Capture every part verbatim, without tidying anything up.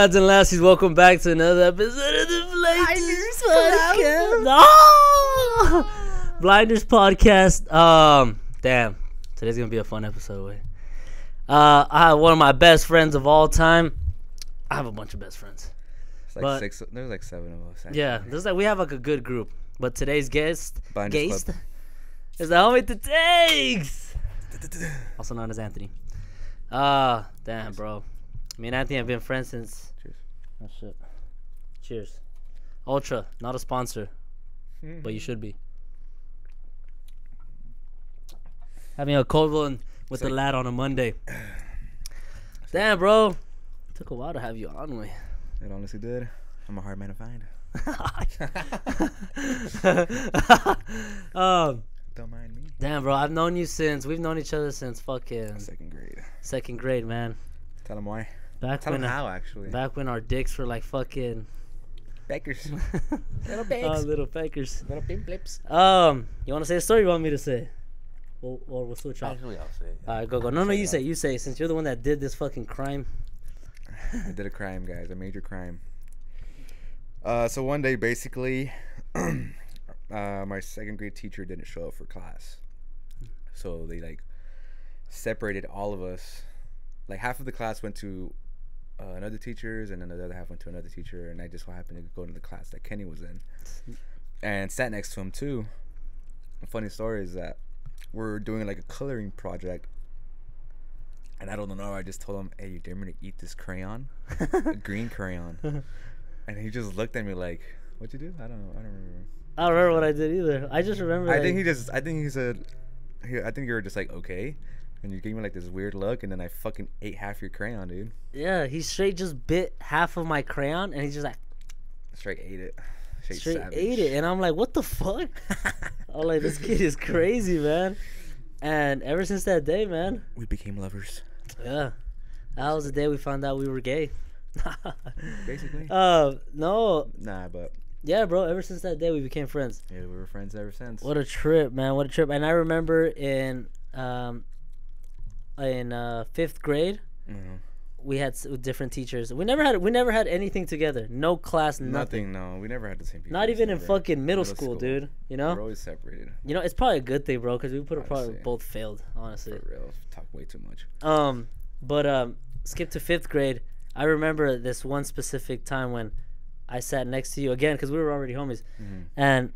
lads and lassies, welcome back to another episode of the Blinders Podcast. Oh! Blinders Podcast. Um, damn, today's gonna be a fun episode. Wait. Uh, I have one of my best friends of all time. I have a bunch of best friends. It's like but, six. There's like seven of us. Actually. Yeah, there's like we have like a good group. But today's guest, Blinders guest, is the homie to takes, also known as Anthony. Ah, uh, damn, bro. Me and Anthony have been friends since. Cheers. Oh shit. Cheers. Ultra, not a sponsor, mm-hmm. but you should be. Having a cold one with it's a like... lad on a Monday. Damn, bro. It took a while to have you on me. It honestly did. I'm a hard man to find. um, Don't mind me. Damn, bro. I've known you since we've known each other since fucking second grade. Second grade, man. Tell them why. Back Tell when them how actually. Back when our dicks were like fucking peckers. Little peckers. Oh, little peckers. Little pin blips. Um, you want to say a story? You want me to say? Or we'll, we'll, we'll switch off. Actually, I'll say. It. All right, go go. No, no, you say. You say. Since you're the one that did this fucking crime. I did a crime, guys. A major crime. Uh, so one day, basically, uh, my second grade teacher didn't show up for class, so they like separated all of us. Like half of the class went to uh, another teacher's, and then the other half went to another teacher. And I just happened to go to the class that Kenny was in, and sat next to him too. The funny story is that we're doing like a coloring project, and I don't know. I just told him, "Hey, you dare me to eat this crayon, a green crayon?" And he just looked at me like, "What'd you do?" I don't know. I don't remember. I don't remember what I did either. I just remember. I like, think he just. I think he said. He, I think you were just like okay. And you gave me like this weird look, and then I fucking ate half your crayon, dude. Yeah, he straight just bit half of my crayon, and he's just like, straight ate it. Straight, straight savage. ate it, and I'm like, what the fuck? I'm like, this kid is crazy, man. And ever since that day, man, we became lovers. Yeah, that was the day we found out we were gay. Basically. Uh, no. Nah, but. Yeah, bro. Ever since that day, we became friends. Yeah, we were friends ever since. What a trip, man! What a trip. And I remember in um. in uh fifth grade mm-hmm. we had s different teachers. We never had we never had anything together. No class, nothing. Nothing, no. We never had the same people. Not even in fucking middle, middle school, school, dude. You know? We're always separated. You know, it's probably a good thing, bro, because we put probably both failed, honestly. For real. Talk way too much. Um but um skip to fifth grade. I remember this one specific time when I sat next to you again because we were already homies. Mm-hmm. And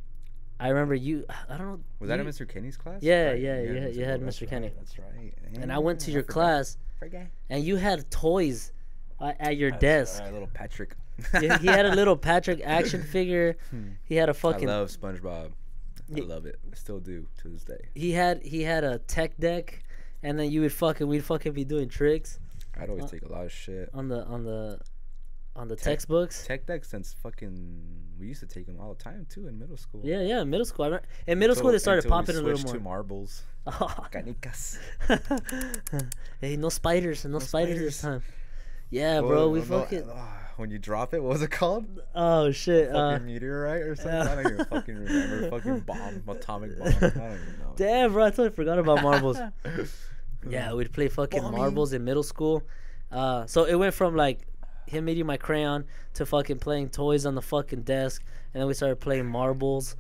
I remember you. I don't know. Was that in Mister Kenny's class? Yeah, right. yeah, yeah. You had, you had Mister Right, Kenny. That's right. And, and I went to I your forgot. class, forgot. and you had toys uh, at your that's desk. A little Patrick. Yeah, he had a little Patrick action figure. He had a fucking. I love SpongeBob. I love it. I still do to this day. He had he had a tech deck, and then you would fucking we'd fucking be doing tricks. I'd always uh, take a lot of shit on the on the. On the Tech, textbooks, Tech Deck since fucking we used to take them all the time too in middle school. Yeah, yeah, middle school. I remember, in middle until, school they started popping we a little more. To marbles. Oh. Canicas. Hey, no spiders, no, no spiders, spiders this time. Yeah, well, bro, we no, fucking. No, when you drop it, what was it called? Oh shit! Fucking uh, meteorite or something. Yeah. I don't even fucking remember. Fucking bomb, atomic bomb. I don't even know. Damn, bro, I totally forgot about marbles. Yeah, we'd play fucking Bombing. marbles in middle school. Uh, so it went from like. Him eating my crayon to fucking playing toys on the fucking desk, and then we started playing marbles,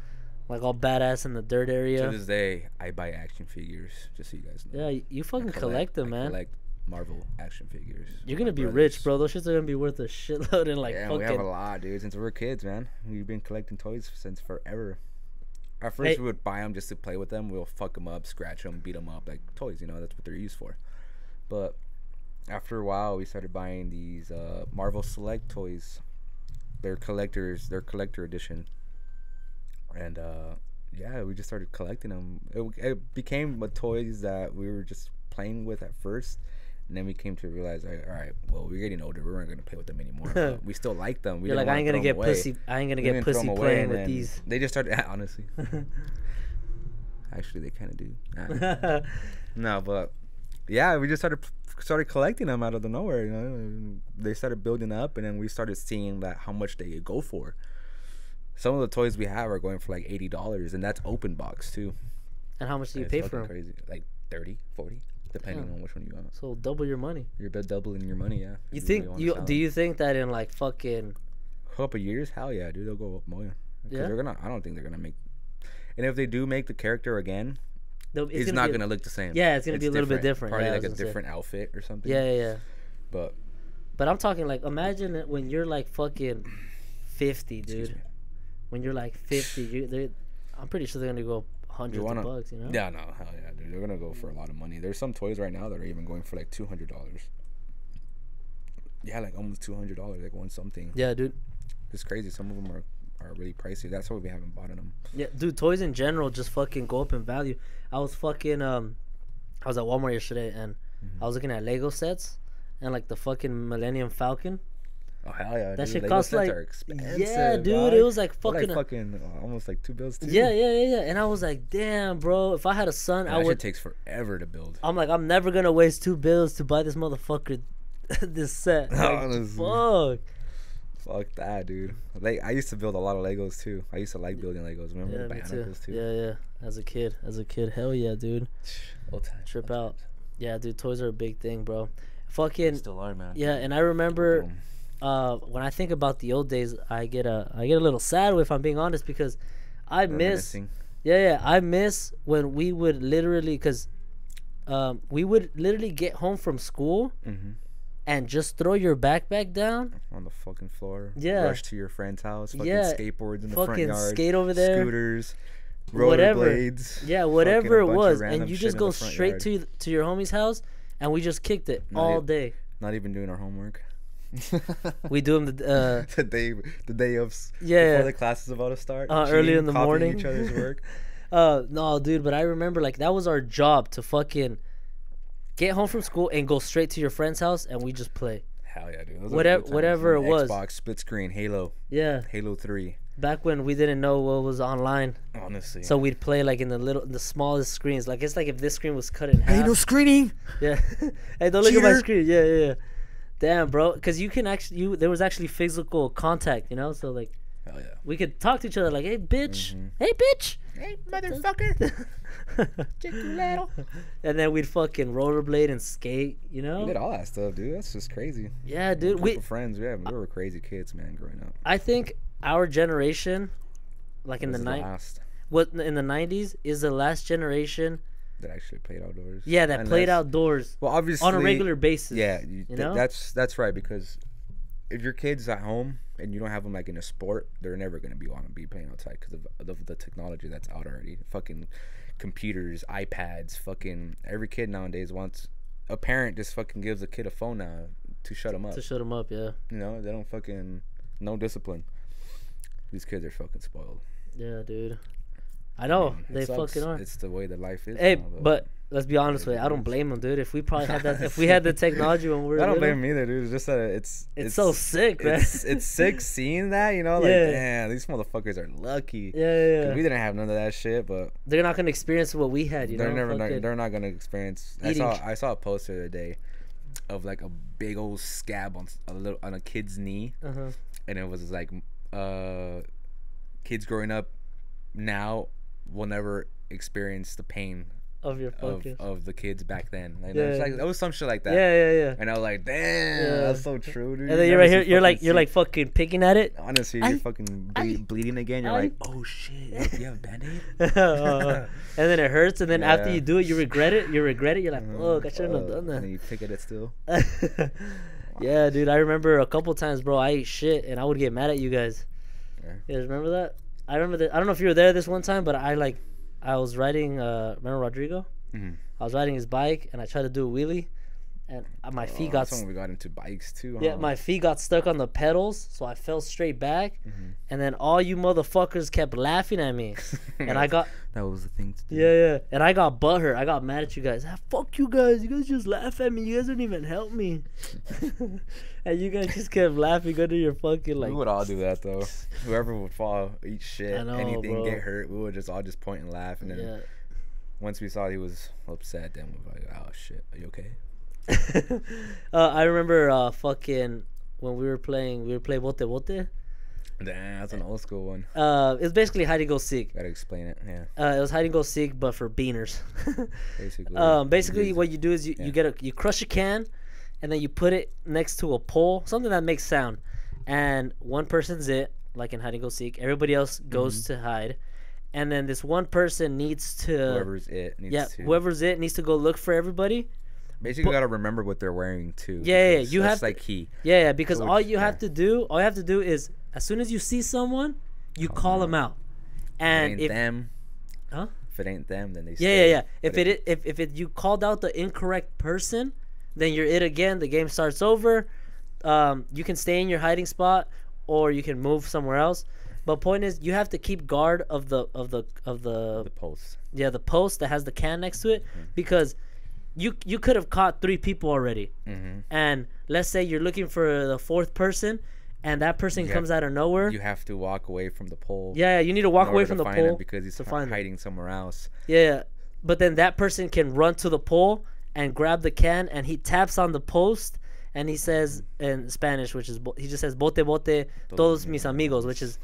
like all badass in the dirt area. To this day, I buy action figures, just so you guys know. Yeah, you fucking collect, collect them, I man. Collect Marvel action figures. You're gonna be brothers. rich, bro. Those shits are gonna be worth a shitload in like. Yeah, fucking... we have a lot, dude. Since we were kids, man, we've been collecting toys since forever. At first, hey. we would buy them just to play with them. We'll fuck them up, scratch them, beat them up, like toys. You know, that's what they're used for. But. After a while, we started buying these uh, Marvel Select toys. They're collectors. They're collector edition. And, uh, yeah, we just started collecting them. It, it became a toys that we were just playing with at first. And then we came to realize, like, all right, well, we're getting older. We weren't going to play with them anymore. But we still like them. We You're like, I ain't going to get pussy. I ain't going to get pussy playing with these. They just started, honestly. Actually, they kind of do. Nah. No, but, yeah, we just started started collecting them out of the nowhere, you know. They started building up, and then we started seeing that how much they go for. Some of the toys we have are going for like eighty dollars, and that's open box too. And how much do you pay for them? Crazy. Like thirty, forty. depending yeah. on which one you want. So double your money. You're about doubling your money, yeah. You, you think really you do you think that in like fucking a couple years? Hell yeah, dude, they'll go up more. Yeah. They're gonna. I don't think they're gonna make. And if they do make the character again, it's, it's gonna not gonna a, look the same. Yeah, it's gonna it's be a little different. bit different. Probably yeah, like a different say. outfit or something. Yeah, yeah, yeah. But, but I'm talking like imagine when you're like fucking fifty, dude. When you're like fifty, you I'm pretty sure they're gonna go hundreds wanna, of bucks. You know? Yeah, no, hell yeah, dude. They're gonna go for a lot of money. There's some toys right now that are even going for like two hundred dollars. Yeah, like almost two hundred dollars, like one something. Yeah, dude. It's crazy. Some of them are. Are really pricey. That's why we haven't bought in them. Yeah, dude. Toys in general just fucking go up in value. I was fucking um, I was at Walmart yesterday and mm-hmm. I was looking at Lego sets and like the fucking Millennium Falcon. Oh hell yeah! That dude, shit Lego costs sets like are expensive, yeah, dude. Right? It was like fucking like fucking uh, almost like two bills too. Yeah, yeah, yeah, yeah. And I was like, damn, bro. If I had a son, yeah, I would. That shit takes forever to build. I'm like, I'm never gonna waste two bills to buy this motherfucker, this set. Like, fuck. Fuck that, dude. Like I used to build a lot of Legos too. I used to like building Legos. Remember yeah, the Bionicles too. too? Yeah, yeah. As a kid, as a kid, hell yeah, dude. Old time. Trip Old out. Times. Yeah, dude. Toys are a big thing, bro. Fucking. Still are, man. Yeah, and I remember, uh, when I think about the old days, I get a, I get a little sad if I'm being honest because, I miss. Yeah, yeah. I miss when we would literally, cause, um, we would literally get home from school. Mm-hmm. And just throw your backpack down on the fucking floor. Yeah. Rush to your friend's house. Fucking yeah. skateboards in the fucking front yard. Fucking skate over there. Scooters. Rollerblades. Yeah, whatever it was. And you just go straight to to your homie's house, and we just kicked it not all e- day. Not even doing our homework. We do them the, uh, the day the day of yeah, before the class is about to start. Uh, Gene, early in the morning. Each other's work. uh, no, dude, but I remember like that was our job to fucking. Get home from school and go straight to your friend's house, and we just play. Hell yeah, dude. Those whatever whatever it was. Xbox, split screen, Halo. Yeah. Halo three. Back when we didn't know what was online. Honestly. So we'd play, like, in the little, the smallest screens. Like, it's like if this screen was cut in half. Ain't no screening. Yeah. Hey, don't look Cheater. at my screen. Yeah, yeah, yeah. Damn, bro. Because you can actually, you there was actually physical contact, you know? So, like. Hell yeah. We could talk to each other like, hey, bitch. Mm-hmm. Hey, bitch. Hey, motherfucker. And then we'd fucking rollerblade and skate, you know? We did all that stuff, dude. That's just crazy. Yeah, dude. We friends. Yeah, we were crazy kids, man, growing up. I think our generation, like in the, the last. what, in the nineties, is the last generation that actually played outdoors. Yeah, that Unless, played outdoors well, obviously, on a regular basis. Yeah, you, you know? th- that's, that's right, because if your kid's at home and you don't have them like in a sport, they're never going to be want to be playing outside because of, of the technology that's out already. Fucking computers, iPads, fucking every kid nowadays wants a parent just fucking gives a kid a phone now to shut them up. To shut them up, yeah. You know, they don't fucking no discipline. These kids are fucking spoiled. Yeah, dude. I know. I mean, they fucking are. It's the way that life is. Hey, now, but, but let's be honest with you. I don't blame them, dude. If we probably had that, if we had the technology when we were I don't little, blame them either, dude. It's just that it's, it's it's so sick, man. It's, it's sick seeing that, you know? Like, yeah. Damn, these motherfuckers are lucky. Yeah, yeah, yeah. We didn't have none of that shit, but they're not gonna experience what we had, you they're know? Never, they're never. They're not gonna experience. Eating. I saw I saw a post the other day of like a big old scab on a little on a kid's knee, uh-huh. and it was like, uh, kids growing up now will never experience the pain of your focus. Of, of the kids back then. Like, yeah, that was like that was some shit like that. Yeah, yeah, yeah. And I was like, damn, yeah. that's so true, dude. And then you're right here, you're like sick. You're like fucking picking at it. Honestly, I, you're fucking ble- I, bleeding again. You're I, like, oh shit, you have a band-aid? And then it hurts, and then yeah. after you do it, you regret it. You regret it, you're like, fuck, I shouldn't uh, have done that. And then you pick at it still. Yeah, dude, I remember a couple times, bro, I ate shit and I would get mad at you guys. Yeah. You guys remember that? I remember that. I don't know if you were there this one time, but I like I was riding, uh, remember Rodrigo? Mm-hmm. I was riding his bike, and I tried to do a wheelie, and my feet oh, got... That's st- when we got into bikes, too. Yeah, huh? My feet got stuck on the pedals, so I fell straight back, mm-hmm. and then all you motherfuckers kept laughing at me, and I got... That was the thing to do. Yeah, yeah, and I got butthurt. I got mad at you guys. Ah, fuck you guys. You guys just laugh at me. You guys don't even help me. And you guys just kept laughing under your fucking, like... We would all do that, though. Whoever would fall, eat shit, know, anything, bro. Get hurt, we would just all just point and laugh. And then yeah. once we saw he was upset, then we were like, oh, shit, are you okay? uh, I remember uh, fucking when we were playing, we were playing Bote Bote. That's an old school one. Uh, it's basically hide and go seek. Gotta explain it. Yeah. Uh, it was hide and go seek, but for beaners. basically. Um, basically, what you do is you, yeah. you get a you crush a can, and then you put it next to a pole, something that makes sound, and one person's it, like in hide and go seek. Everybody else goes mm-hmm. to hide, and then this one person needs to whoever's it. Needs yeah, to. whoever's it needs to go look for everybody. Basically, but, you gotta remember what they're wearing too. Yeah, yeah, you that's have like key. Yeah, yeah, because so all you yeah. have to do, all you have to do is. As soon as you see someone, you oh, call no. them out, and if it ain't if, them, huh? If it ain't them, then they. Yeah, stay. yeah, yeah. If it, it if if it, you called out the incorrect person, then you're it again. The game starts over. Um, you can stay in your hiding spot, or you can move somewhere else. But point is, you have to keep guard of the of the of the. The post. Yeah, the post that has the can next to it, mm-hmm. because you you could have caught three people already, mm-hmm. and let's say you're looking for the fourth person. And that person yeah. comes out of nowhere. You have to walk away from the pole. Yeah, you need to walk away from the pole because he's hiding somewhere else. Yeah, but then that person can run to the pole and grab the can, and he taps on the post, and he says in Spanish, which is he just says "Bote, bote, todos mis amigos," which is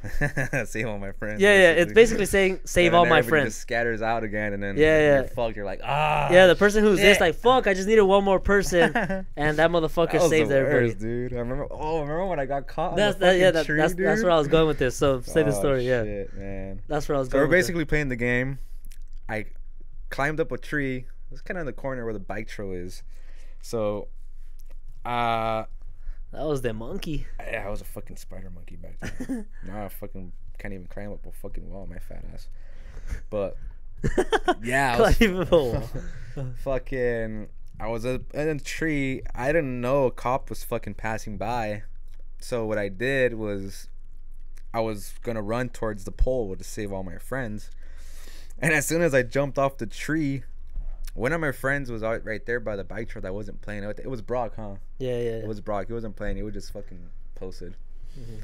save all my friends. Yeah, yeah, it's basically saying "save all my friends." Just scatters out again, and then yeah, yeah, fuck, you're like ah. Yeah, the person who's this like fuck, I just needed one more person, and that motherfucker saves everybody. Dude, I remember. Oh, remember when I got caught? That's that. Yeah, that's that's where I was going with this. So say the story. Yeah, man. That's where I was going. So we're basically playing the game. I climbed up a tree. It was kind of in the corner where the bike trail is. So. Uh, that was the monkey. Yeah, I, I was a fucking spider monkey back then. Now I fucking can't even climb up a fucking wall, my fat ass. But yeah, I was, fucking, I was up in a tree. I didn't know a cop was fucking passing by. So what I did was, I was gonna run towards the pole to save all my friends. And as soon as I jumped off the tree, one of my friends was out right there by the bike trail that wasn't playing. It was Brock, huh? Yeah, yeah. yeah. It was Brock. He wasn't playing. He was just fucking posted. Mm-hmm.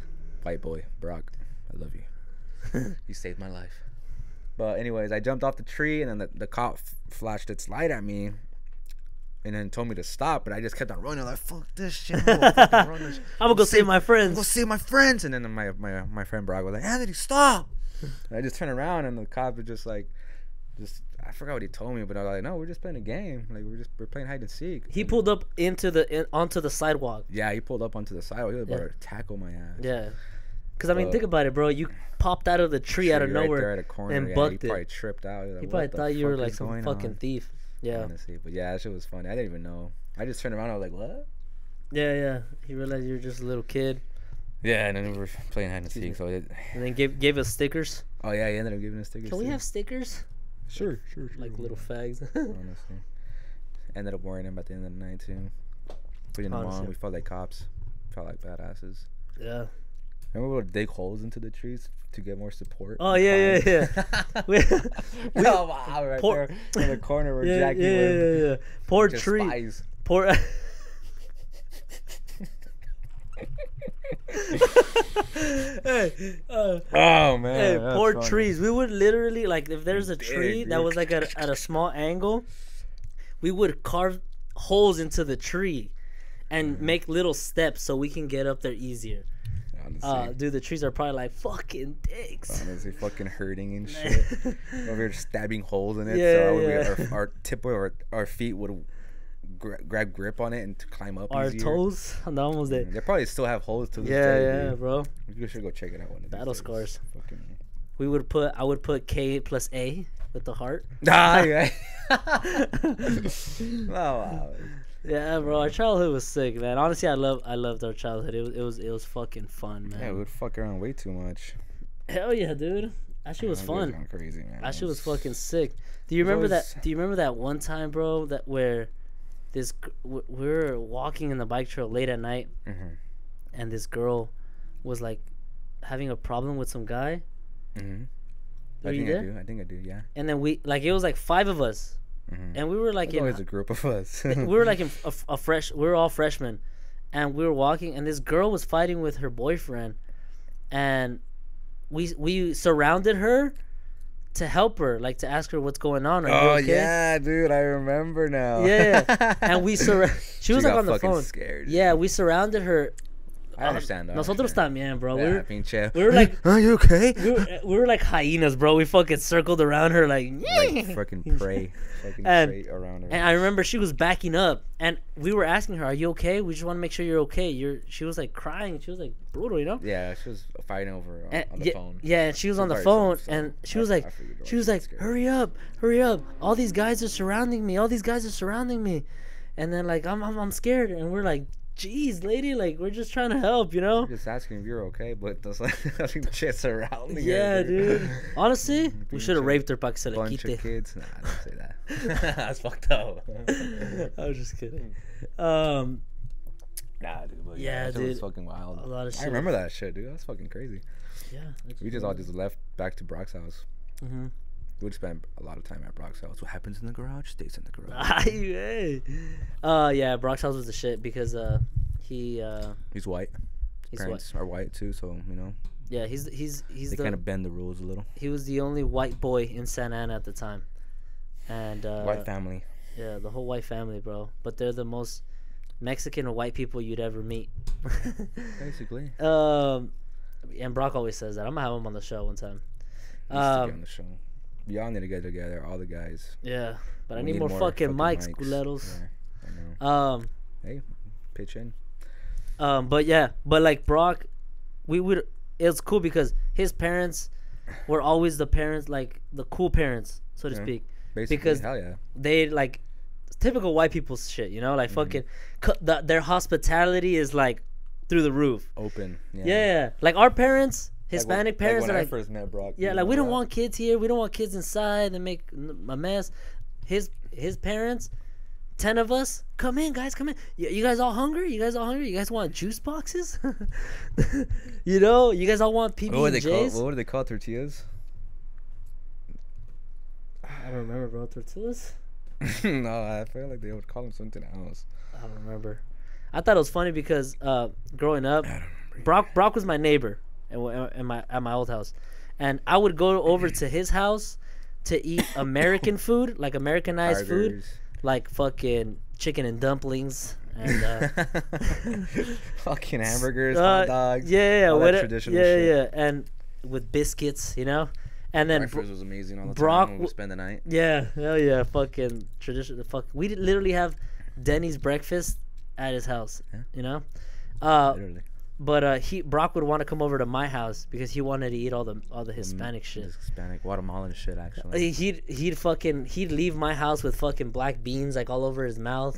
White boy, Brock, I love you. You saved my life. But anyways, I jumped off the tree, and then the, the cop f flashed its light at me, and then told me to stop. But I just kept on running. Like fuck this shit. Bro, run this. I'm gonna go save, save my friends. Go save my friends. And then my my my friend Brock was like, Anthony, stop. And I just turned around, and the cop was just like, just. I forgot what he told me, but I was like, "No, we're just playing a game. Like we're just we're playing hide and seek." He and pulled up into the in, onto the sidewalk. Yeah, he pulled up onto the sidewalk. He was about yeah. to tackle my ass. Yeah, because I mean, but, think about it, bro. You popped out of the tree, tree out of right nowhere there at a corner, and yeah, bucked he it. Probably tripped out. He, like, he probably thought you were like some fucking on? thief. Yeah. Honestly, but yeah, that shit was funny. I didn't even know. I just turned around. I was like, "What?" Yeah, yeah. He realized you were just a little kid. Yeah, and then we were playing hide and seek. So it... and then gave gave us stickers. Oh yeah, he ended up giving us stickers. Can we too. have stickers? Sure, sure, sure. Like little fags. Honestly. Ended up worrying him at the end of the night, too. We didn't want, we felt like cops. Felt like badasses. Yeah. Remember we would dig holes into the trees to get more support? Oh, yeah, yeah, yeah. we, we, oh, wow, right poor, there in the corner where yeah, Jackie yeah, lived. Yeah, yeah, yeah. Poor tree. Spies. Poor... hey, uh, oh man! Hey, poor funny. trees. We would literally like if there's a tree Big, that was like at a, at a small angle, we would carve holes into the tree, and mm. make little steps so we can get up there easier. Honestly. Uh, dude, the trees are probably like fucking dicks. Honestly, fucking hurting and shit. Over here stabbing holes in it, yeah, so yeah. We, our, our tip of our, our feet would. Gra grab grip on it and to climb up our easier. toes and almost it. They probably still have holes to this yeah day, yeah dude. Bro, you should go check it out one of battle these scars fucking... we would put I would put K plus A with the heart. Ah, yeah. Oh, wow. Yeah, bro, our childhood was sick, man. Honestly, I love I loved our childhood. It was it was it was fucking fun, man. Yeah, we would fuck around way too much. Hell yeah, dude. That shit was man, fun was crazy, man. That shit was fucking sick. Do you remember always... that do you remember that one time, bro, that where This we were walking in the bike trail late at night, mm-hmm. and this girl was like having a problem with some guy. Mm-hmm. I think I do. I think I do. Yeah. And then we like it was like five of us, mm-hmm. and we were like in, always a group of us. we were like in a, a fresh. We were all freshmen, and we were walking, and this girl was fighting with her boyfriend, and we we surrounded her. To help her, like to ask her what's going on. Are oh you okay? Yeah, dude, I remember now. Yeah, and we sur she was she like on the phone. Scared. Yeah, we surrounded her, I understand. Though, Nosotros I understand. También, bro. Yeah, we were, pinche. We were like, are you okay? We were, we were like hyenas, bro. We fucking circled around her like, like fucking pray, fucking and, pray around her. And I remember she was backing up, and we were asking her, "Are you okay? We just want to make sure you're okay." You're. She was like crying. She was like brutal, you know. Yeah, she was fighting over on, and, on the yeah, phone. Yeah, she was on the phone, so, and she was like, she was like, "Hurry up, hurry up! All these guys are surrounding me. All these guys are surrounding me." And then like I'm, I'm I'm scared, and we're like, "Jeez, lady, like we're just trying to help, you know." We're just asking if you're okay, but there's like nothing shit's around. Yeah, dude. Honestly, we should have raped her. Bunch of kids. Nah, don't say that. That's fucked up. I was just kidding. Um, nah, dude. But yeah, yeah dude. It was fucking wild. A lot of shit. I remember that shit, dude. That's fucking crazy. Yeah. We just cool. all just left back to Brock's house. Mm-hmm. We would spend a lot of time at Brock's house. What happens in the garage stays in the garage. Hey. Uh, yeah, Brock's house was the shit because uh, he uh, he's white. His parents white. are white too, so you know. Yeah, he's he's he's. They the, kind of bend the rules a little. He was the only white boy in Santa Ana at the time, and uh, white family. Yeah, the whole white family, bro. But they're the most Mexican or white people you'd ever meet. Basically. Um, and Brock always says that. I'm gonna have him on the show one time. He used um, to be on the show. Y'all need to get together, all the guys. Yeah, but we I need, need more, more fucking, fucking mics, culeros. Yeah, I know. Um, hey, pitch in. Um, but yeah, but like Brock, we would. It's cool because his parents were always the parents, like the cool parents, so to yeah, speak. Basically, because hell yeah, they like typical white people's shit, you know, like mm-hmm. fucking the, their hospitality is like through the roof. Open. Yeah, yeah. like our parents. Hispanic like when, parents like when are like, I first met Brock, yeah, like we don't that. want kids here. We don't want kids inside and make a mess. His his parents, ten of us, come in, guys, come in. You, you guys all hungry? You guys all hungry? You guys want juice boxes? You know, you guys all want P B and J's. What were they called? What were they called? Tortillas? I don't remember, bro. Tortillas? No, I feel like they would call them something else. I don't remember. I thought it was funny because uh, growing up, Brock Brock was my neighbor. In my at my old house, and I would go over to his house to eat American food, like Americanized Burgers. food, like fucking chicken and dumplings, and uh, fucking hamburgers, uh, hot dogs, yeah, yeah, all that traditional yeah, shit. yeah, and with biscuits, you know. And then breakfast was amazing. All the Brock time we would spend the night. Yeah, hell yeah, fucking traditional. Fuck, we did literally have Denny's breakfast at his house, yeah. you know. Uh, literally. But uh, he Brock would want to come over to my house because he wanted to eat all the all the Hispanic mm, shit, Hispanic Guatemalan shit. Actually, he'd he'd fucking he'd leave my house with fucking black beans like all over his mouth.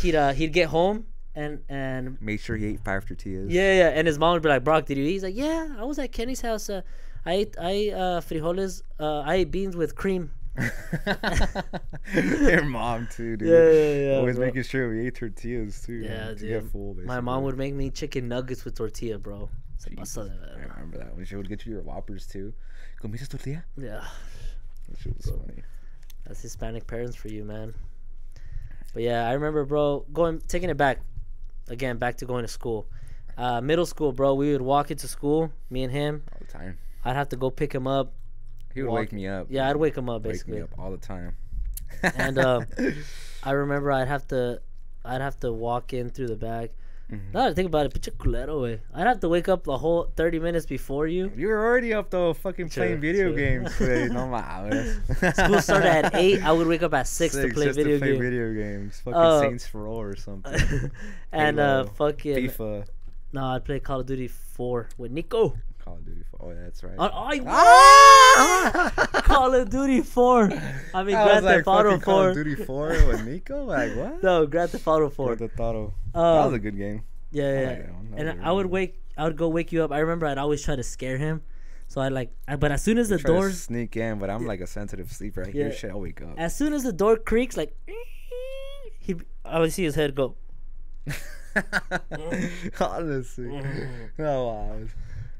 he'd uh, he'd get home and and make sure he ate five tortillas. Yeah, yeah. And his mom would be like, "Brock, did you eat?" He's like, "Yeah, I was at Kenny's house. Uh, I ate I uh, frijoles. Uh, I ate beans with cream." Your mom too, dude. Yeah, yeah, yeah. Always bro. making sure we ate tortillas too. Yeah, man, dude. To get full, my mom would make me chicken nuggets with tortilla, bro. Jesus, like, I remember that when she would get you your Whoppers too. ¿Comiste tortilla? Yeah. That shit was bro. funny. That's Hispanic parents for you, man. But yeah, I remember, bro, going taking it back, again, back to going to school. Uh, middle school, bro. We would walk into school, me and him, all the time. I'd have to go pick him up. He would Walk. wake me up. Yeah, I'd wake him up basically. Wake me up all the time. And uh, I remember I'd have to, I'd have to walk in through the back. Mm-hmm. Now that I think about it, put your culero away. I'd have to wake up the whole thirty minutes before you. You were already up though, fucking sure, playing video sure. games. Today. No matter. School started at eight. I would wake up at six, six to play, just video, to play game. video games. Fucking uh, Saints Row or something. And Halo, uh, fucking FIFA. No, I'd play Call of Duty four with Nico. Call of Duty four. Oh, yeah, that's right. Uh, I, ah! Call of Duty four. I mean, I Grand Theft Auto four. Call of Duty four with Nico? Like, what? No, Grand Theft Auto four. Grand Theft Auto. Uh, that was a good game. Yeah, yeah. I like that one. That and I really would wake, I would go wake you up. I remember I'd always try to scare him. So I like, I, but as soon as you the try doors. To sneak in, but I'm yeah. like a sensitive sleeper. I hear yeah. shit, I'll wake up. As soon as the door creaks, like, he, I would see his head go. Honestly. No, wow.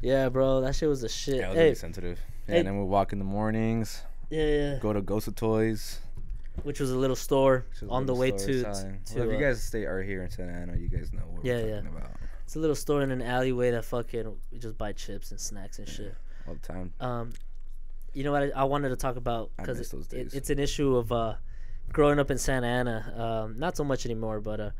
Yeah, bro, that shit was a shit. Yeah, I was hey. really sensitive. Yeah, hey. And then we'd walk in the mornings. Yeah, yeah. Go to Ghost of Toys, which was a little store a on little the way to. to, to well, if you guys stay are here in Santa Ana, you guys know what yeah, we're talking yeah. about. It's a little store in an alleyway that fucking we just buy chips and snacks and yeah, shit all the time. Um, you know what I, I wanted to talk about because it, it, it's an issue of uh, growing up in Santa Ana. Um, not so much anymore, but uh,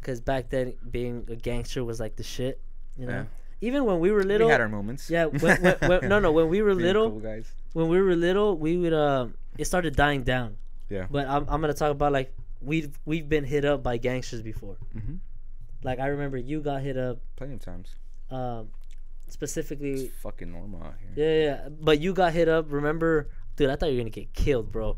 because back then being a gangster was like the shit, you know. Yeah. Even when we were little, we had our moments. Yeah, when, when, when, no, no. When we were little, cool guys. when we were little, we would. Uh, it started dying down. Yeah. But I'm, I'm gonna talk about like we've we've been hit up by gangsters before. Mm-hmm. Like I remember you got hit up plenty of times. Um, specifically. It's fucking normal out here. Yeah, yeah. But you got hit up. Remember, dude? I thought you were gonna get killed, bro.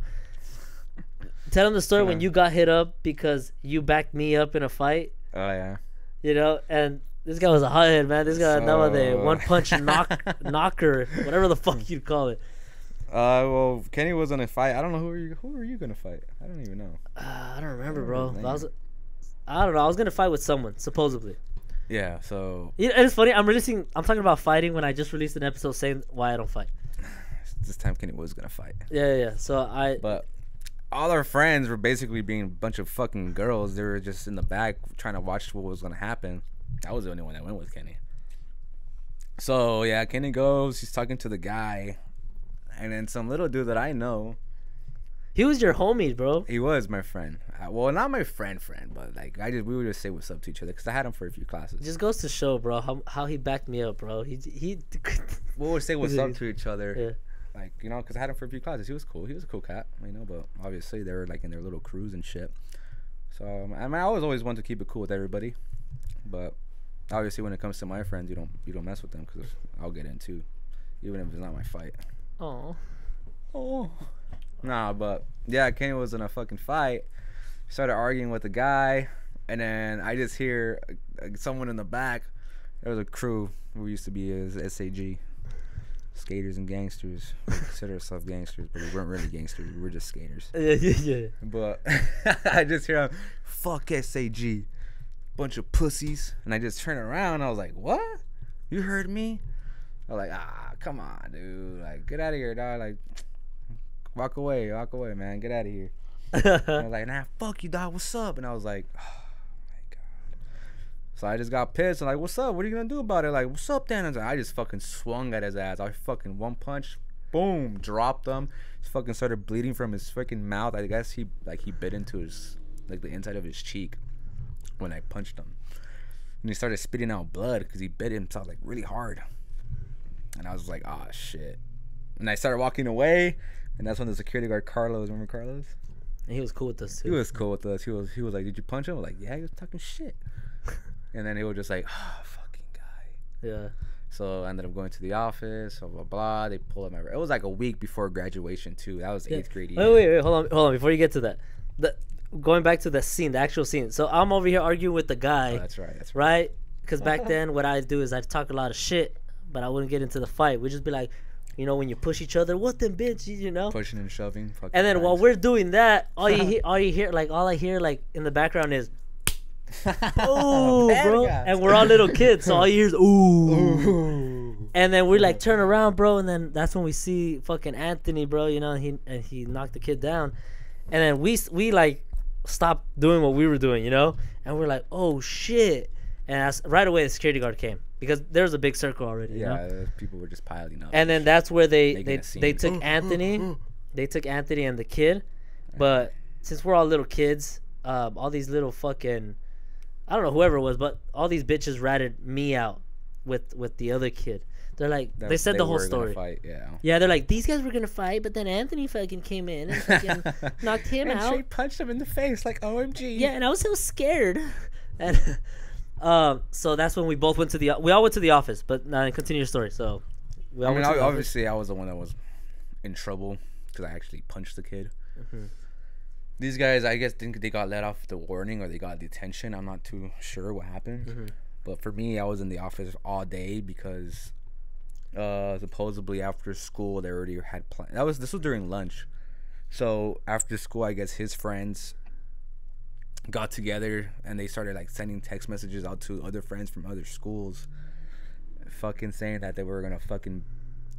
Tell them the story yeah. when you got hit up because you backed me up in a fight. Oh yeah. You know, and this guy was a hothead, man. This guy so... nowadays one punch knock knocker, whatever the fuck you'd call it. Uh, well, Kenny was in a fight. I don't know who were you who were you gonna fight? I don't even know. Uh, I don't remember, I don't bro. I was, I don't know. I was gonna fight with someone supposedly. Yeah. So. You know, it's funny. I'm releasing. I'm talking about fighting when I just released an episode saying why I don't fight. This time Kenny was gonna fight. Yeah, yeah. So I. But. All our friends were basically being a bunch of fucking girls. They were just in the back trying to watch what was going to happen. I was the only one that went with Kenny. So, yeah, Kenny goes. He's talking to the guy. And then some little dude that I know. He was your homie, bro. He was my friend. I, well, not my friend friend, but, like, I just we would just say what's up to each other because I had him for a few classes. Just goes to show, bro, how, how he backed me up, bro. He he. We would say what's up to each other. Yeah. Like, you know, because I had him for a few classes. He was cool. He was a cool cat, you know, but obviously they were, like, in their little crews and shit. So, um, I mean, I always, always wanted to keep it cool with everybody. But obviously when it comes to my friends, you don't you don't mess with them because I'll get in too, even if it's not my fight. Oh. Oh. Nah, but, yeah, Kenny was in a fucking fight. Started arguing with the guy. And then I just hear uh, someone in the back. There was a crew who used to be as S A G. Skaters and gangsters. We consider ourselves gangsters, but we weren't really gangsters. We were just skaters. Yeah, yeah, yeah. But I just hear, fuck S A G, bunch of pussies. And I just turn around. And I was like, what? You heard me? I was like, ah, come on, dude. Like, get out of here, dog. Like, walk away. Walk away, man. Get out of here. I was like, nah, fuck you, dog. What's up? And I was like, oh, my God. So I just got pissed. I'm like, what's up? What are you going to do about it? Like, what's up, Dan? I, like, I just fucking swung at his ass. I fucking one punch, boom, dropped him. He fucking started bleeding from his freaking mouth. I guess he, like, he bit into his, like, the inside of his cheek when I punched him. And he started spitting out blood because he bit himself, like, really hard. And I was like, ah, shit. And I started walking away, and that's when the security guard Carlos, remember Carlos? And he was cool with us too. He was cool with us. He was he was like, did you punch him? I was like, yeah, he was talking shit. And then he was just like, ah, oh, fucking guy. Yeah. So I ended up going to the office, blah blah blah. They pulled up my. It was like a week before graduation too. That was yeah. eighth grade. Wait, wait, wait, hold on, hold on. Before you get to that, the going back to the scene, the actual scene. So I'm over here arguing with the guy. Oh, that's right. That's right. Right? Because back then, what I do is I talk a lot of shit. But I wouldn't get into the fight. We'd just be like, you know, when you push each other, what the bitch, you know? Pushing and shoving. Fucking and then guys. While we're doing that, all you hear, all you hear, like all I hear, like in the background is, oh, bro. Guys. And we're all little kids, so all you hear is, ooh. Ooh. And then we like turn around, bro, and then that's when we see fucking Anthony, bro. You know, and he and he knocked the kid down, and then we we like stopped doing what we were doing, you know, and we're like, oh shit. And that's, right away the security guard came because there was a big circle already. Yeah, you know? People were just piling up. And then that's where they they, they took ooh, Anthony, ooh, ooh. They took Anthony and the kid, but since we're all little kids, um, all these little fucking, I don't know whoever it was, but all these bitches ratted me out with with the other kid. They're like that, they said they the whole story. Fight, yeah. Yeah, they're like these guys were gonna fight, but then Anthony fucking came in and fucking knocked him and out. She punched him in the face like O M G. Yeah, and I was so scared. And. Um, so that's when we both went to the we all went to the office. But uh, continue your story. So, we all I mean, went to obviously, office. I was the one that was in trouble because I actually punched the kid. Mm-hmm. These guys, I guess, think they got let off the warning or they got detention. I'm not too sure what happened. Mm-hmm. But for me, I was in the office all day because uh, supposedly after school they already had plans. That was this was during lunch. So after school, I guess his friends got together and they started like sending text messages out to other friends from other schools fucking saying that they were gonna fucking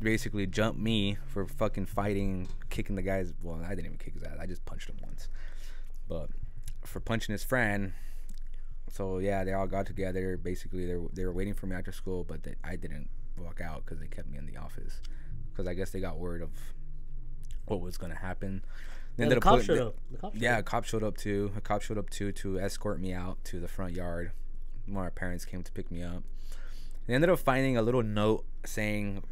basically jump me for fucking fighting, kicking the guy's, well, I didn't even kick his ass, I just punched him once, but for punching his friend. So yeah, they all got together. Basically they were, they were waiting for me after school, but they, I didn't walk out because they kept me in the office because I guess they got word of what was gonna happen. They ended up putting, showed up. The cop showed yeah, up. a cop showed up too. A cop showed up too to escort me out to the front yard. When my parents came to pick me up, they ended up finding a little note saying,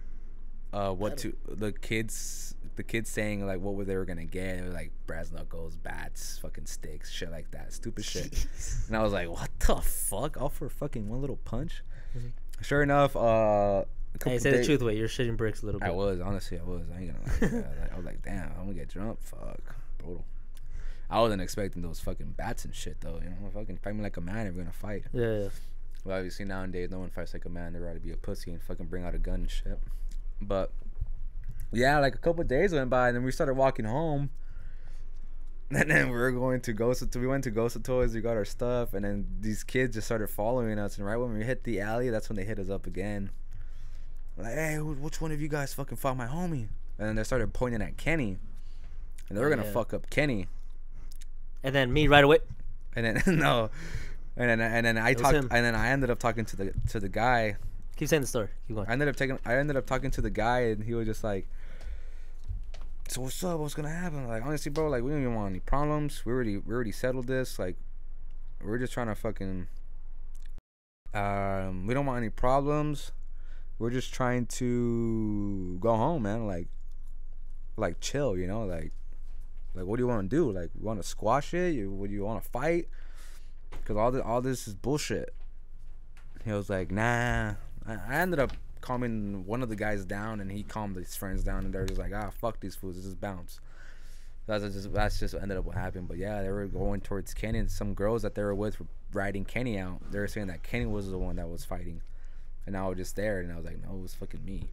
uh, "What to the kids." The kids saying like what they were gonna get, like brass knuckles, bats, fucking sticks, shit like that, stupid shit. And I was like, what the fuck? All for fucking one little punch. Mm-hmm. Sure enough, uh, hey, say days, the truth, wait, you're shitting bricks a little bit. I was honestly, I was. I ain't gonna lie. I, was like, I was like, damn, I'm gonna get drunk. Fuck, brutal. I wasn't expecting those fucking bats and shit though. You know, fucking fight me like a man if we're gonna fight. Yeah. yeah. Well, obviously nowadays, no one fights like a man. They're out to be a pussy and fucking bring out a gun and shit. But yeah, like a couple of days went by, and then we started walking home. And then we were going to Ghost of Toys. We went to Ghost of Toys. We got our stuff, and then these kids just started following us. And right when we hit the alley, that's when they hit us up again. Like, hey, which one of you guys fucking fought my homie? And then they started pointing at Kenny, and they were gonna yeah. fuck up Kenny. And then me right away. And then no, and then and then I talked, and then I ended up talking to the to the guy. Keep saying the story. Keep going. I ended up taking. I ended up talking to the guy, and he was just like, so what's up? What's gonna happen? Like, honestly, bro, like, we don't even want any problems. We already, we already settled this. Like, we're just trying to fucking. Um, we don't want any problems. We're just trying to go home, man. Like, like chill, you know. Like, like, what do you want to do? Like, you want to squash it? You, what do you want to fight? Cause all this, all this is bullshit. He was like, nah. I, I ended up calming one of the guys down, and he calmed his friends down, and they're just like, ah, fuck these fools, this is bounce. That's just that's just ended up what happened. But yeah, they were going towards Kenny, and some girls that they were with were riding Kenny out. They were saying that Kenny was the one that was fighting, and I was just there, and I was like, no, it was fucking me.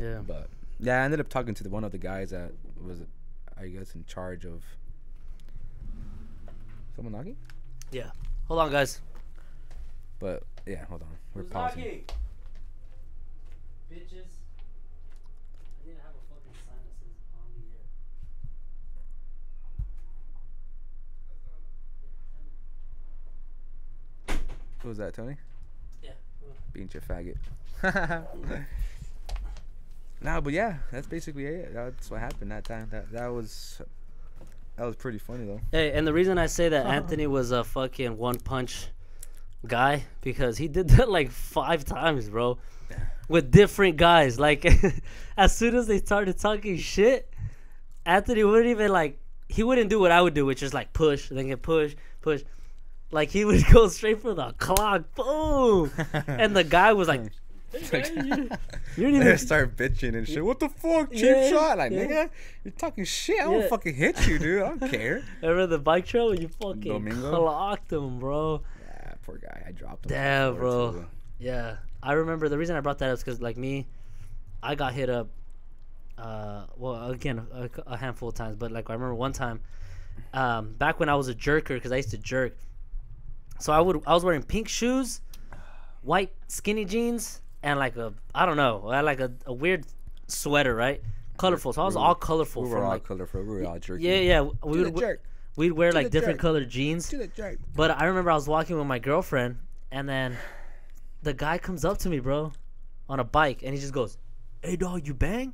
Yeah. But yeah, I ended up talking to the, one of the guys that was, I guess, in charge of. Someone knocking? Yeah. Hold on, guys. But yeah, hold on. We're Who's pausing. Knocking? Bitches, I need to have a fucking sign that says on the air. What was that, Tony? Yeah. Being your faggot. Nah, but yeah, that's basically it. That's what happened that time. That that was that was pretty funny though. Hey, and the reason I say that Anthony was a fucking one punch guy because he did that like five times, bro. With different guys, like as soon as they started talking shit, Anthony wouldn't even like he wouldn't do what I would do, which is like push, then get push, push. Like he would go straight for the clock, boom, and the guy was like, hey, guy, you, "You're even start bitching and shit. What the fuck, cheap yeah, shot? Like yeah. nigga, you're talking shit. I won't yeah. fucking hit you, dude. I don't care." Remember the bike trail? You fucking Domingo? clocked him, bro. Yeah, poor guy. I dropped him. Damn, bro. Too. Yeah. I remember the reason I brought that up is because, like me, I got hit up, uh, well, again, a, a handful of times. But, like, I remember one time um, back when I was a jerker because I used to jerk. So I would I was wearing pink shoes, white skinny jeans, and, like, a, I don't know, I had like a, a weird sweater, right? Colorful. So I was we were, all colorful. We were from, all like, colorful. We were all jerky. Yeah, yeah. We would, jerk. We'd wear, Do like, different jerk. colored jeans. Do the jerk. But I remember I was walking with my girlfriend, and then the guy comes up to me, bro, on a bike, and he just goes, "Hey, dog, you bang?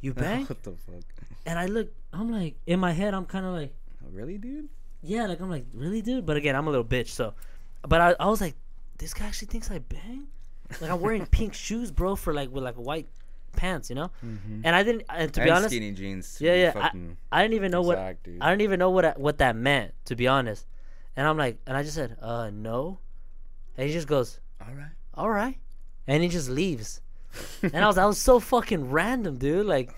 You bang?" What the fuck? And I look, I'm like, in my head, I'm kind of like, oh, really, dude? Yeah, like, I'm like, really, dude? But again, I'm a little bitch, so. But I, I was like, this guy actually thinks I bang? Like, I'm wearing pink shoes, bro, for, like, with, like, white pants, you know? Mm-hmm. And I didn't, and to and be honest. skinny jeans. Yeah, yeah, I, I didn't even know exact, what, dude. I didn't even know what, what that meant, to be honest. And I'm like, and I just said, uh, no. And he just goes, all right, all right, and he just leaves, and I was I was so fucking random, dude. Like,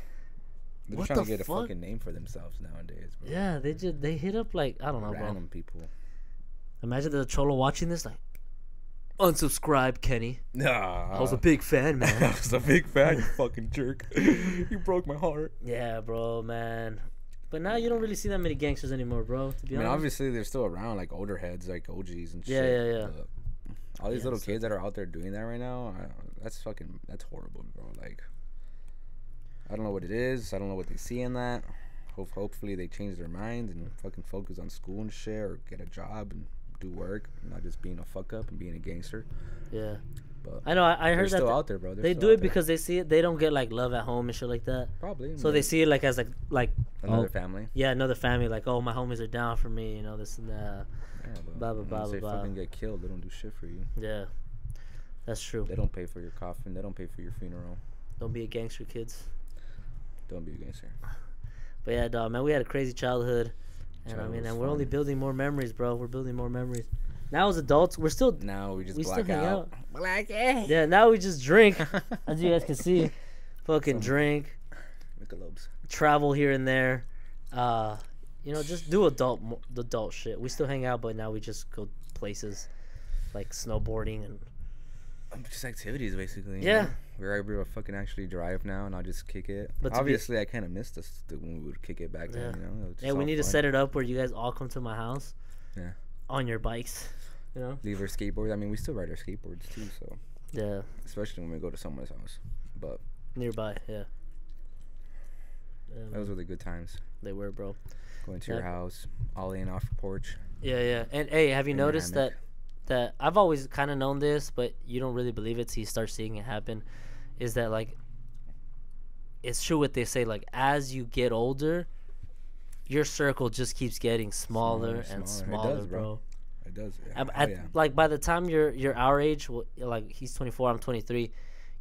they're what trying the to get fuck? a fucking name for themselves nowadays, bro. Yeah, they just they hit up like I don't know, random bro. people. Imagine the cholo watching this, like, unsubscribe, Kenny. Nah, I was a big fan, man. I was a big fan, you fucking jerk. You broke my heart. Yeah, bro, man. But now you don't really see that many gangsters anymore, bro. To be I mean, honest, obviously they're still around, like older heads, like O Gs and shit. Yeah, yeah, yeah. But all these yeah, little so kids that are out there doing that right now, I, that's fucking, that's horrible, bro. Like, I don't know what it is. I don't know what they see in that. Ho- hopefully they change their minds and fucking focus on school and shit or get a job and do work, and not just being a fuck up and being a gangster. Yeah. But I know. I, I heard that still th- out there, bro. They're they do it because they see it. They don't get like love at home and shit like that. Probably. So man. They see it like as like like another oh, family. Yeah, another family. Like, oh, my homies are down for me. You know, this and that. Yeah, blah blah blah blah. They fucking get killed. They don't do shit for you. Yeah, that's true. They don't pay for your coffin. They don't pay for your funeral. Don't be a gangster, kids. Don't be a gangster. But yeah, dog, man, we had a crazy childhood, and Childhood I mean, and we're fun. only building more memories, bro. We're building more memories. Now as adults, we're still now we just we black out. out. Black out. Yeah, now we just drink, as you guys can see, fucking so, drink, Michelobes, travel here and there, uh, you know, just do adult adult shit. We still hang out, but now we just go places, like snowboarding and. Just activities, basically. Yeah. You know? We're able to fucking actually drive now, and I'll just kick it. But obviously, be, I kind of missed us when we would kick it back then, yeah. you know? Yeah, we need fun. to set it up where you guys all come to my house. Yeah. On your bikes, you know? Leave our skateboards. I mean, we still ride our skateboards, too, so. Yeah. Especially when we go to someone's house. But. Nearby, yeah. Um, Those were the good times. They were, bro. Going to yeah. your house, ollie and off the porch. Yeah, yeah. And, hey, have you and noticed that? That I've always kind of known this, but you don't really believe it till you start seeing it happen, is that, like, it's true what they say, like, as you get older, your circle just keeps getting smaller, smaller and smaller, smaller it does, bro. bro. It does. Yeah. At, at, oh, yeah. Like, by the time you're, you're our age, well, like, he's twenty-four, I'm twenty-three,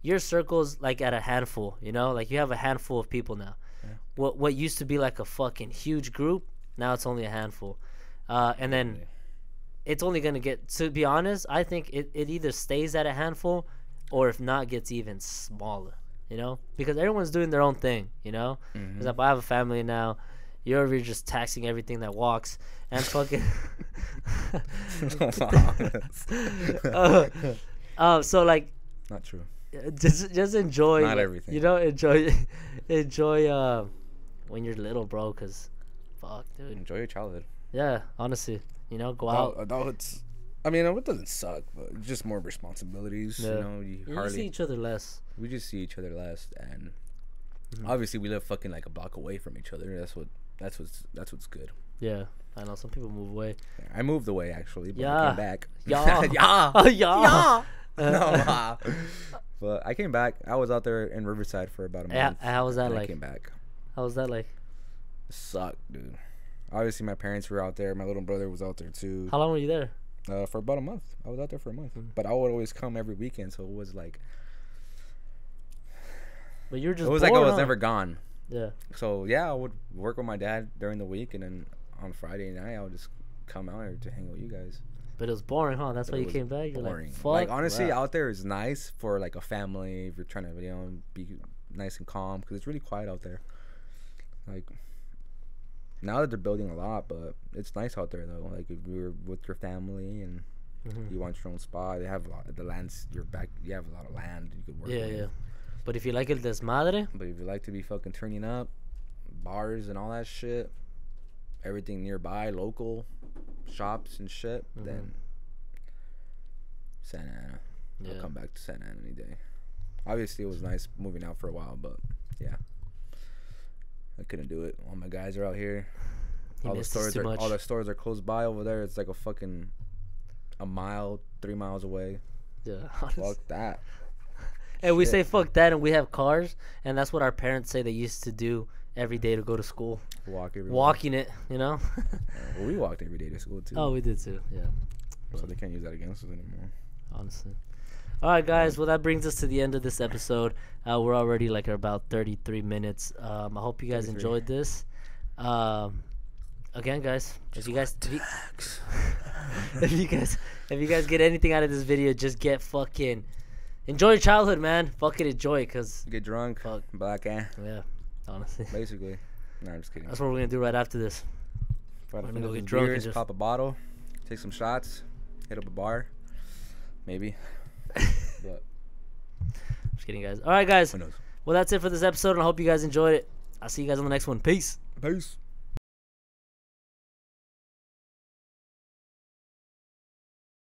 your circle's, like, at a handful, you know? Like, you have a handful of people now. Yeah. What, what used to be, like, a fucking huge group, now it's only a handful. Uh, and then... Yeah. It's only going to get, to be honest, I think it, it either stays at a handful or if not, gets even smaller, you know? Because everyone's doing their own thing, you know? Mm-hmm. Because if I have a family now, you're over here just taxing everything that walks and fucking... uh, uh, so, like... Not true. Just just enjoy... Not everything. You know, enjoy enjoy uh, when you're little, bro, because fuck, dude. Enjoy your childhood. Yeah, honestly. You know, go out. Adults, I mean, it doesn't suck, but just more responsibilities. Yeah. You know, you, you hardly see each other less. We just see each other less, and mm-hmm. obviously, we live fucking like a block away from each other. That's what. That's what's. That's what's good. Yeah, I know some people move away. I moved away actually, but yeah. I came back. Yeah, yeah, oh, yeah. yeah. No, but I came back. I was out there in Riverside for about a month. Yeah, how was that like? I came back. How was that like? It sucked, dude. Obviously, my parents were out there. My little brother was out there, too. How long were you there? Uh, for about a month. I was out there for a month. Mm-hmm. But I would always come every weekend, so it was like... But you were just It was bored, like I was huh? never gone. Yeah. So, yeah, I would work with my dad during the week, and then on Friday night, I would just come out here to hang with you guys. But it was boring, huh? That's why you came back? You're boring. Like, fuck. Like, honestly, wow. out there is nice for, like, a family, if you're trying to, you know, be nice and calm, because it's really quiet out there. Like... Now that they're building a lot, but it's nice out there, though. Like, if you're with your family and mm-hmm. you want your own spot, they have a lot of the lands, your back, you have a lot of land you could work yeah, with. Yeah, yeah. But if you like el desmadre? But if you like to be fucking turning up, bars and all that shit, everything nearby, local shops and shit, mm-hmm. then Santa Ana. Yeah. I'll come back to Santa Ana any day. Obviously, it was nice moving out for a while, but yeah. I couldn't do it. All my guys are out here. He all the stores are much. all the stores are close by over there. It's like a fucking a mile, three miles away. Yeah. Honestly. Fuck that. And shit. We say fuck that, and we have cars, and that's what our parents say they used to do every day to go to school. Walk every Walking day. it, you know. Well, we walked every day to school too. Oh, we did too. Yeah. So they can't use that against us anymore. Honestly. All right, guys. Well, that brings us to the end of this episode. Uh, we're already like about thirty-three minutes. Um, I hope you guys enjoyed this. Um, again, guys, if you guys, if you, if you guys, if you guys get anything out of this video, just get fucking enjoy your childhood, man. Fucking enjoy it, cause get drunk, fuck. black ass. Yeah, honestly. Basically, no, I'm just kidding. That's what we're gonna do right after this. We're gonna go get drunk, beers, and just pop a bottle, take some shots, hit up a bar, maybe. But. Just kidding, guys. All right, guys. Well, that's it for this episode, and I hope you guys enjoyed it. I'll see you guys on the next one. Peace. Peace.